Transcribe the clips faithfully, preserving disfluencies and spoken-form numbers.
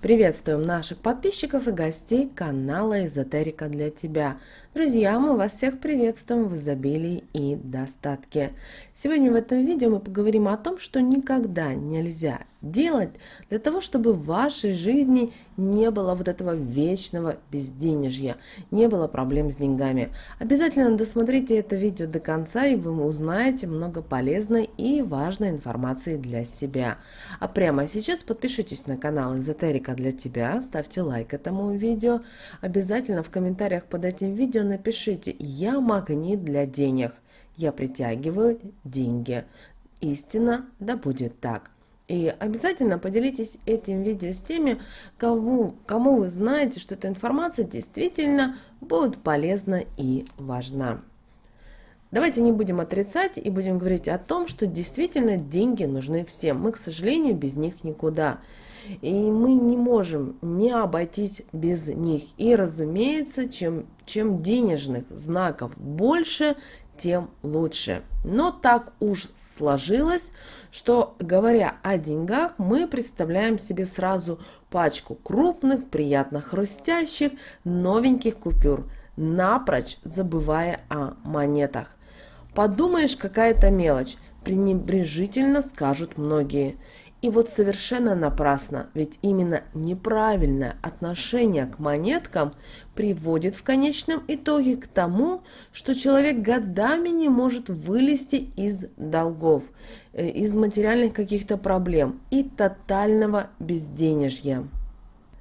Приветствуем наших подписчиков и гостей канала «Эзотерика для тебя». Друзья, мы вас всех приветствуем в изобилии и достатке. Сегодня в этом видео мы поговорим о том, что никогда нельзя делать для того, чтобы в вашей жизни не было вот этого вечного безденежья, не было проблем с деньгами. Обязательно досмотрите это видео до конца, и вы узнаете много полезной и важной информации для себя. А прямо сейчас подпишитесь на канал «Эзотерика для тебя», ставьте лайк этому видео, обязательно в комментариях под этим видео напишите: я магнит для денег, я притягиваю деньги, истина, да будет так. И обязательно поделитесь этим видео с теми, кому, кому вы знаете, что эта информация действительно будет полезна и важна. Давайте не будем отрицать и будем говорить о том, что действительно деньги нужны всем. Мы, к сожалению, без них никуда. И мы не можем не обойтись без них. И, разумеется, чем, чем денежных знаков больше, тем лучше. Но так уж сложилось, что, говоря о деньгах, мы представляем себе сразу пачку крупных, приятно хрустящих, новеньких купюр, напрочь забывая о монетах. Подумаешь, какая-то мелочь, пренебрежительно скажут многие. И вот совершенно напрасно, ведь именно неправильное отношение к монеткам приводит в конечном итоге к тому, что человек годами не может вылезти из долгов, из материальных каких-то проблем и тотального безденежья.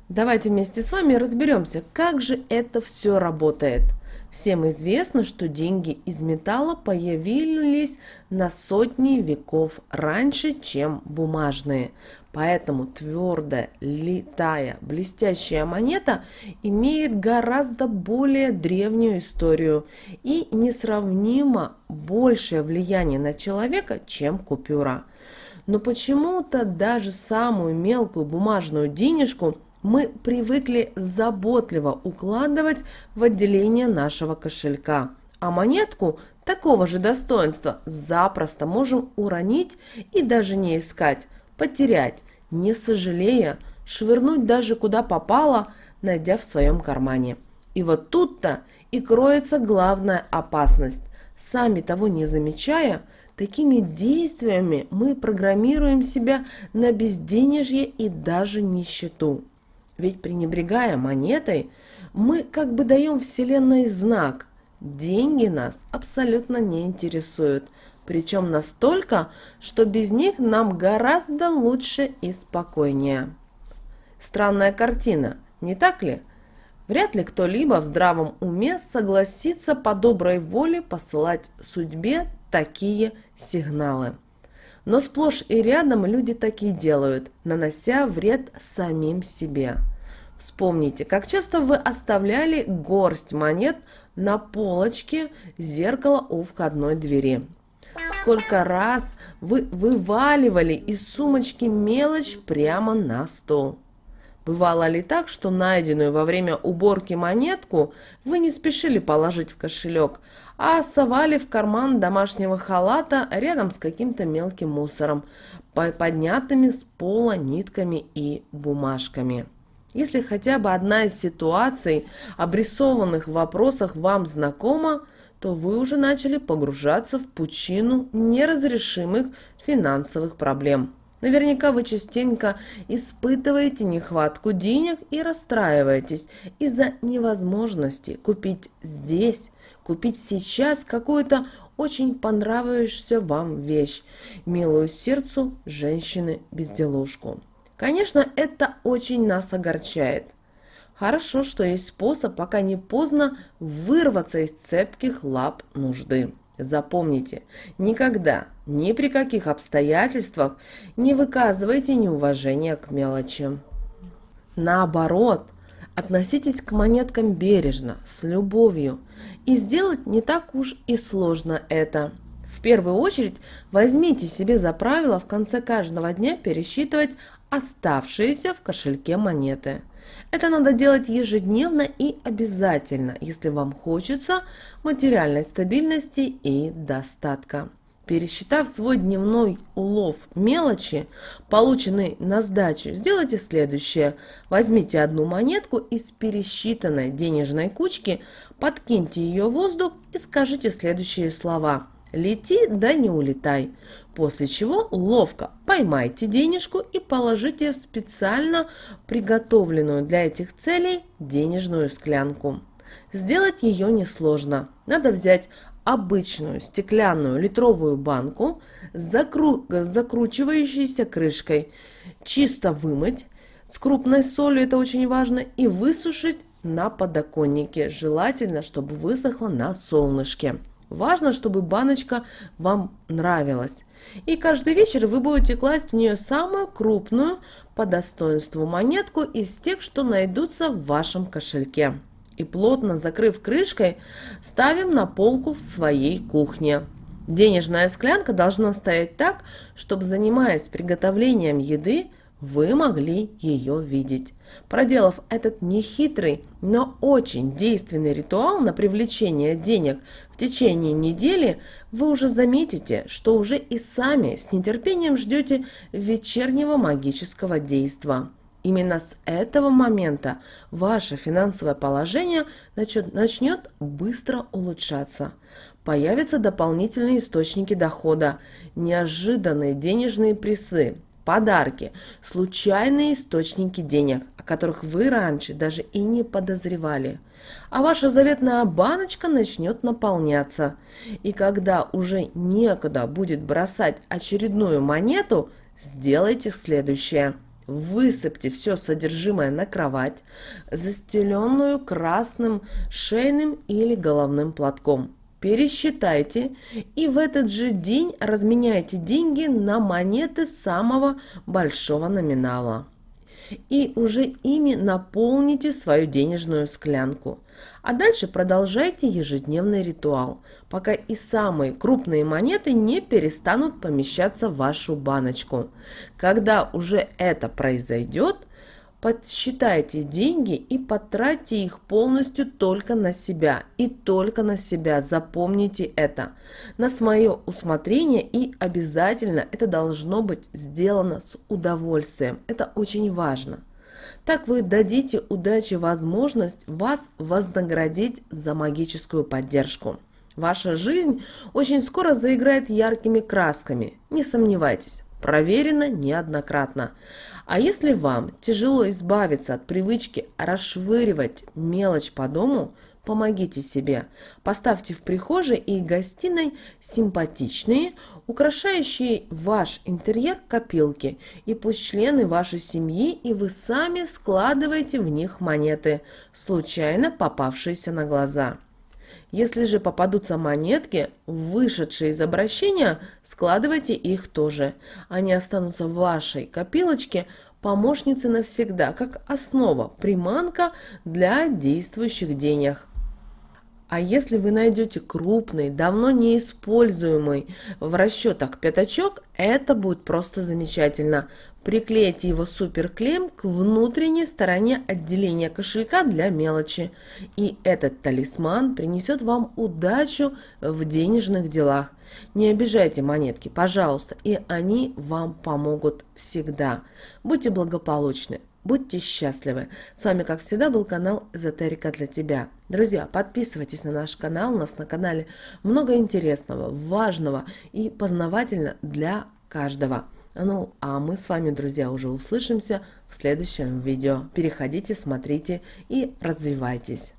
Давайте вместе с вами разберемся, как же это все работает. Всем известно, что деньги из металла появились на сотни веков раньше, чем бумажные. Поэтому твердая, литая, блестящая монета имеет гораздо более древнюю историю и несравнимо большее влияние на человека, чем купюра. Но почему-то даже самую мелкую бумажную денежку мы привыкли заботливо укладывать в отделение нашего кошелька, а монетку такого же достоинства запросто можем уронить и даже не искать, потерять, не сожалея, швырнуть даже куда попало, найдя в своем кармане. И вот тут-то и кроется главная опасность. Сами того не замечая, такими действиями мы программируем себя на безденежье и даже нищету. Ведь, пренебрегая монетой, мы как бы даем Вселенной знак: деньги нас абсолютно не интересуют, причем настолько, что без них нам гораздо лучше и спокойнее. Странная картина, не так ли? Вряд ли кто-либо в здравом уме согласится по доброй воле посылать судьбе такие сигналы. Но сплошь и рядом люди такие делают, нанося вред самим себе. Вспомните, как часто вы оставляли горсть монет на полочке зеркала у входной двери. Сколько раз вы вываливали из сумочки мелочь прямо на стол. Бывало ли так, что найденную во время уборки монетку вы не спешили положить в кошелек, а совали в карман домашнего халата рядом с каким-то мелким мусором, поднятыми с пола нитками и бумажками? Если хотя бы одна из ситуаций, обрисованных в вопросах, вам знакома, то вы уже начали погружаться в пучину неразрешимых финансовых проблем. Наверняка вы частенько испытываете нехватку денег и расстраиваетесь из-за невозможности купить здесь, купить сейчас какую-то очень понравившуюся вам вещь, милую сердцу женщины-безделушку. Конечно, это очень нас огорчает. Хорошо, что есть способ, пока не поздно, вырваться из цепких лап нужды. Запомните, никогда, ни при каких обстоятельствах не выказывайте неуважения к мелочи. Наоборот, относитесь к монеткам бережно, с любовью. И сделать не так уж и сложно это. В первую очередь возьмите себе за правило в конце каждого дня пересчитывать оставшиеся в кошельке монеты. Это надо делать ежедневно и обязательно, если вам хочется материальной стабильности и достатка. Пересчитав свой дневной улов мелочи, полученной на сдачу, сделайте следующее. Возьмите одну монетку из пересчитанной денежной кучки, подкиньте ее в воздух и скажите следующие слова. «Лети, да не улетай». После чего ловко поймайте денежку и положите в специально приготовленную для этих целей денежную склянку. Сделать ее несложно. Надо взять обычную стеклянную литровую банку с закру... закручивающейся крышкой, чисто вымыть с крупной солью, это очень важно, и высушить на подоконнике, желательно, чтобы высохло на солнышке. Важно, чтобы баночка вам нравилась. И каждый вечер вы будете класть в нее самую крупную по достоинству монетку из тех, что найдутся в вашем кошельке. И плотно закрыв крышкой, ставим на полку в своей кухне. Денежная склянка должна стоять так, чтобы, занимаясь приготовлением еды, вы могли ее видеть. Проделав этот нехитрый, но очень действенный ритуал на привлечение денег в течение недели, вы уже заметите, что уже и сами с нетерпением ждете вечернего магического действа. Именно с этого момента ваше финансовое положение начнет быстро улучшаться. Появятся дополнительные источники дохода, неожиданные денежные призы, подарки, случайные источники денег, о которых вы раньше даже и не подозревали. А ваша заветная баночка начнет наполняться. И когда уже некуда будет бросать очередную монету, сделайте следующее. Высыпьте все содержимое на кровать, застеленную красным шейным или головным платком. Пересчитайте и в этот же день разменяйте деньги на монеты самого большого номинала. И уже ими наполните свою денежную склянку. А дальше продолжайте ежедневный ритуал, пока и самые крупные монеты не перестанут помещаться в вашу баночку. Когда уже это произойдет, подсчитайте деньги и потратьте их полностью только на себя. И только на себя. Запомните это. На свое усмотрение, и обязательно это должно быть сделано с удовольствием. Это очень важно. Так вы дадите удаче возможность вас вознаградить за магическую поддержку. Ваша жизнь очень скоро заиграет яркими красками. Не сомневайтесь. Проверено неоднократно. А если вам тяжело избавиться от привычки расшвыривать мелочь по дому, помогите себе. Поставьте в прихожей и гостиной симпатичные, украшающие ваш интерьер копилки, и пусть члены вашей семьи и вы сами складываете в них монеты, случайно попавшиеся на глаза. Если же попадутся монетки, вышедшие из обращения, складывайте их тоже. Они останутся в вашей копилочке помощницы навсегда, как основа, приманка для действующих денег. А если вы найдете крупный, давно неиспользуемый в расчетах пятачок, это будет просто замечательно. Приклейте его суперклеем к внутренней стороне отделения кошелька для мелочи. И этот талисман принесет вам удачу в денежных делах. Не обижайте монетки, пожалуйста, и они вам помогут всегда. Будьте благополучны. Будьте счастливы! С вами, как всегда, был канал «Эзотерика для тебя». Друзья, подписывайтесь на наш канал. У нас на канале много интересного, важного и познавательного для каждого. Ну, а мы с вами, друзья, уже услышимся в следующем видео. Переходите, смотрите и развивайтесь!